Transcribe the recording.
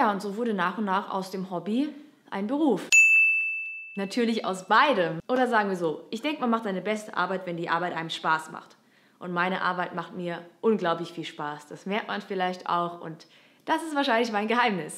Ja, und so wurde nach und nach aus dem Hobby ein Beruf. Natürlich aus beidem. Oder sagen wir so, ich denke, man macht seine beste Arbeit, wenn die Arbeit einem Spaß macht. Und meine Arbeit macht mir unglaublich viel Spaß. Das merkt man vielleicht auch und das ist wahrscheinlich mein Geheimnis.